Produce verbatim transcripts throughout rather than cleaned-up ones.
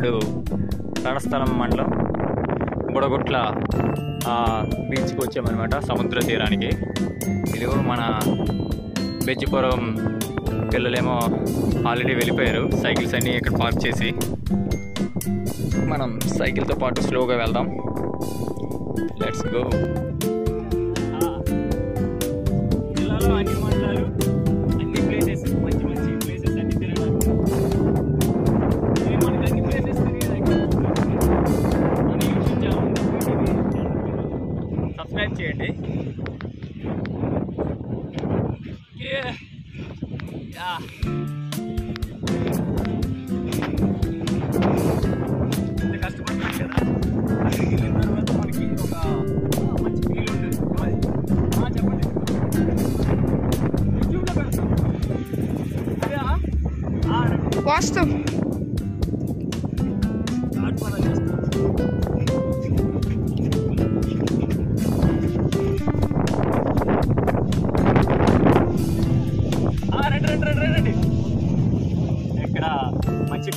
ఇప్పుడు తడస్థలం మండలం బుడగొట్ల బీచ్కి వచ్చామన్నమాట, సముద్ర తీరానికి. ఇదిగో మన బెజ్జిపురం పిల్లలేమో ఆల్రెడీ వెళ్ళిపోయారు, సైకిల్స్ అన్నీ ఇక్కడ పార్క్ చేసి. మనం సైకిల్తో పాటు స్లోగా వెళ్దాం. Let's go. Yeah. Yeah. Watch them.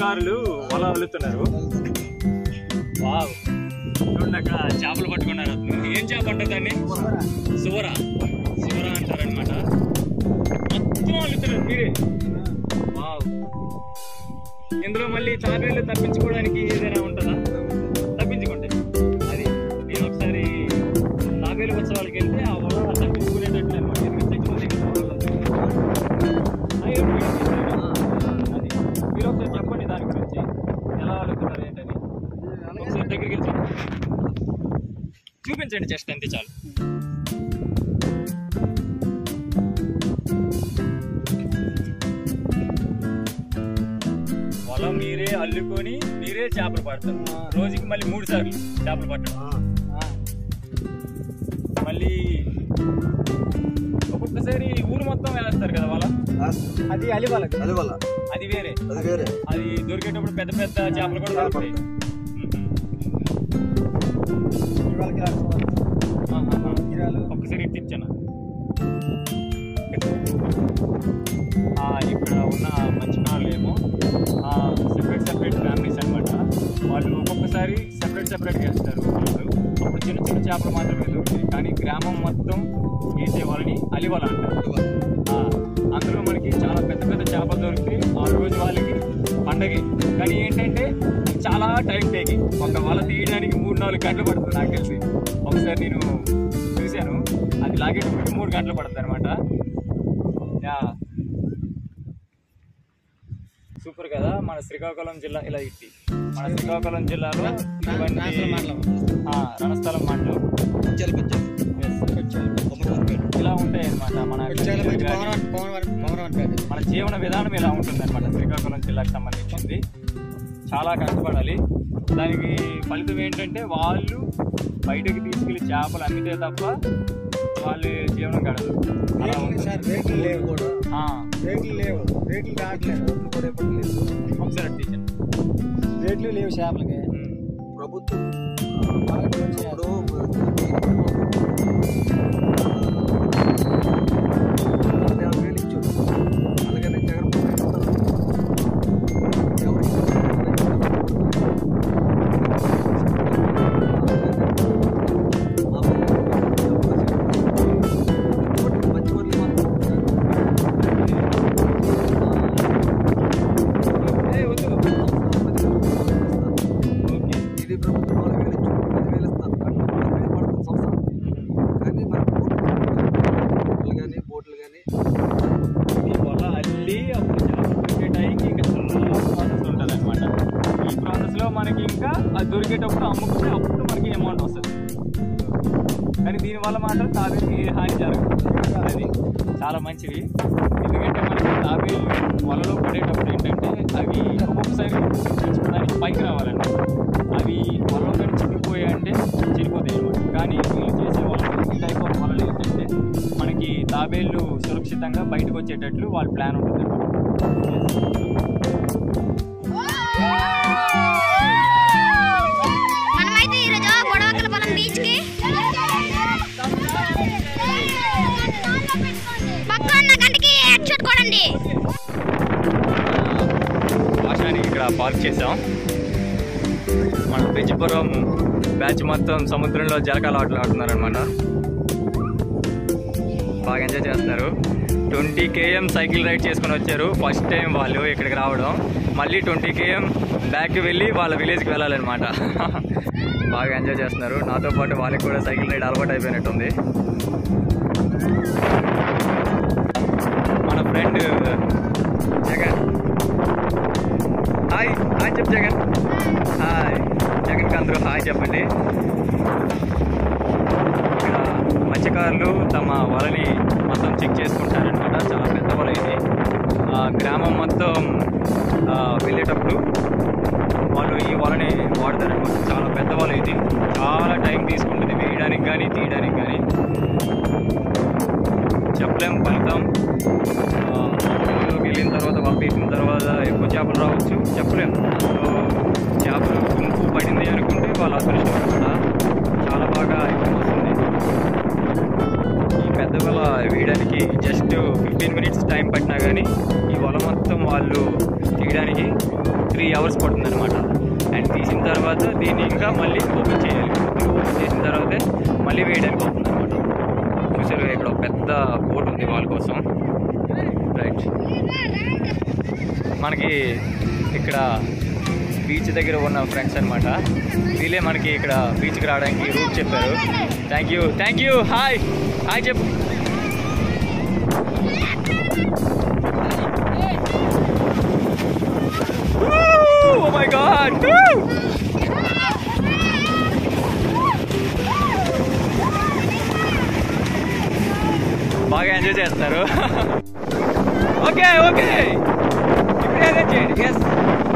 కార్లు వల వలుతున్నారు. వావ్, చూడండి అక్కడ చేపలు పట్టుకున్నారు. ఏం చేప అంటారు? సువర సువర అంటారు అనమాట. మొత్తం వలుతున్నారు మీరే. వావ్, ఇందులో మళ్ళీ తాబేళ్ళు తప్పించుకోవడానికి ఏదైనా ఉంటుందా? తప్పించుకోండి. అది నేను ఒకసారి తాబేలు ఉత్సవాలకి వెళ్తే ఆ వల తప్పించుకునేటట్లు అనమాట. చెప్పండి దాని గురించి, ఎలా అడుగుతున్నారు ఏంటని. ఒకసారి దగ్గరికి వెళ్ళి చూపించండి, జస్ట్ అంతే చాలు. వల మీరే అల్లుకొని మీరే చేపలు పడతారు. రోజుకి మళ్ళీ మూడు సార్లు చేపలు పట్టడం. మళ్ళీ ఒక్కొక్కసారి ఊరు మొత్తం వెళ్ళేస్తారు కదా వల. అది అలివల, అలివల అది వేరే, అది వేరే. అది దొరికేటప్పుడు పెద్ద పెద్ద చేపలు కూడా దొరుకుతాయి. ఒక్కసారి ఇచ్చాను. ఇక్కడ ఉన్న మంచినాళ్ళు ఏమో సెపరేట్ సెపరేట్ ఫ్యామిలీస్ అనమాట. వాళ్ళు ఒక్కొక్కసారి సెపరేట్ సెపరేట్గా వేస్తారు. వాళ్ళు అప్పుడు చిన్న చిన్న చేపలు మాత్రమే దొరుకుతాయి, కానీ గ్రామం మొత్తం వేసే వాళ్ళని అలివాల అంటారు. అందులో మనకి చాలా పెద్ద పెద్ద చేపలు దొరికితే ఆ రోజు వాళ్ళకి పండగ. కానీ ఏంటంటే చాలా టైం టేకింగ్. ఒక వల తీయడానికి మూడు నాలుగు గంటలు పడుతుంది నాకు తెలిసి. ఒకసారి నేను చూశాను, అది లాగేటప్పుడు మూడు గంటలు పడుతుంది అనమాట. సూపర్ కదా మన శ్రీకాకుళం జిల్లా ఇలా ఇట్టి. మన శ్రీకాకుళం జిల్లాలో రణస్థలం మండలం ఇలా ఉంటాయి అన్నమాట. మన మన జీవన విధానం ఇలా ఉంటుంది అనమాట. శ్రీకాకుళం జిల్లాకు సంబంధించింది చాలా కష్టపడాలి. దానికి ఫలితం ఏంటంటే వాళ్ళు బయటకు తీసుకెళ్ళి చేపలు అమ్మితే తప్ప వాళ్ళు జీవనం గడదు. ఒకసారి రేట్లు లేవు చేపలకి. ప్రభుత్వం మనకి ఇంకా అది దొరికేటప్పుడు అమ్ముకుంటే అప్పుడు మనకి అమౌంట్ వస్తుంది. కానీ దీనివల్ల మాత్రం తాబేళ్ళకి హాని జరగదు. అది చాలా మంచిది. ఎందుకంటే మనకి తాబేళ్ళు వలలో పడేటప్పుడు ఏంటంటే అవి ఒక్కొక్కసారి తెచ్చుకోవడానికి పైకి రావాలండి. అవి వలలో కానీ చిరిగిపోయాయంటే చిరిగిపోతాయి అనమాట. కానీ వీళ్ళు చేసే వాళ్ళు ఈ టైప్ ఆఫ్ వలలు ఏంటంటే మనకి తాబేళ్ళు సురక్షితంగా బయటకు వచ్చేటట్లు వాళ్ళ ప్లాన్ ఉంటుంది. భాషాన్ని ఇక్కడ పార్క్ చేసాం. మన పిచ్చిపురం బ్యాచ్ మొత్తం సముద్రంలో జలకాలు ఆటలు ఆడుతున్నారు అన్నమాట. బాగా ఎంజాయ్ చేస్తున్నారు. ట్వంటీ కేఎం సైకిల్ రైడ్ చేసుకొని వచ్చారు. ఫస్ట్ టైం వాళ్ళు ఇక్కడికి రావడం. మళ్ళీ ట్వంటీ కేఎం బ్యాక్ వెళ్ళి వాళ్ళ విలేజ్కి వెళ్ళాలన్నమాట. బాగా ఎంజాయ్ చేస్తున్నారు. నాతో పాటు వాళ్ళకి కూడా సైకిల్ రైడ్ అలవాటు అయిపోయినట్టుంది. మన ఫ్రెండ్ జగన్, హాయ్ హాయ్ చెప్పు జగన్, హాయ్ జగన్కి అందరూ హాయ్ చెప్పండి. ఇక్కడ మత్స్యకారులు తమ వలని మొత్తం చెక్ చేసుకుంటారనమాట. చాలా పెద్ద వల ఇది. గ్రామం మొత్తం వెళ్ళేటప్పుడు వాళ్ళు ఈ వలని వాడతారనమాట. చాలా పెద్ద వల ఇది. చాలా టైం తీసుకుంటుంది వేయడానికి కానీ తీయడానికి కానీ. చెప్పలేం ఫలితం. వెళ్ళిన తర్వాత పంపించిన తర్వాత ఎక్కువ చేపలు రావచ్చు, చెప్పలేము. చేపలు గుంపు పడింది అనుకుంటే వాళ్ళ అదృష్టం అక్కడ చాలా బాగా ఎక్కువ వస్తుంది. ఈ పెద్ద వల వేయడానికి జస్ట్ ఫిఫ్టీన్ మినిట్స్ టైం పట్టినా కానీ ఈ వల మొత్తం వాళ్ళు తీయడానికి త్రీ అవర్స్ పడుతుంది అనమాట. అండ్ తీసిన తర్వాత దీన్ని ఇంకా మళ్ళీ ఓపెన్ చేయాలి. ఓపెన్ చేసిన తర్వాతే మళ్ళీ వేయడానికి అవుతుంది అనమాట. చూసారు, ఇక్కడ పెద్ద బోట్ ఉంది వాళ్ళ కోసం. రైట్, మనకి ఇక్కడ బీచ్ దగ్గర ఉన్న ఫ్రెండ్స్ అనమాట. వీళ్ళే మనకి ఇక్కడ బీచ్కి రావడానికి రూట్ చెప్పారు. Thank you thank you hi hi చెప్పు. ఓ మై గాడ్, బాగా ఎంజాయ్ చేస్తున్నారు. ఓకే ఓకే, ఇప్పుడు అరేంజ్ చేయండి. ఎస్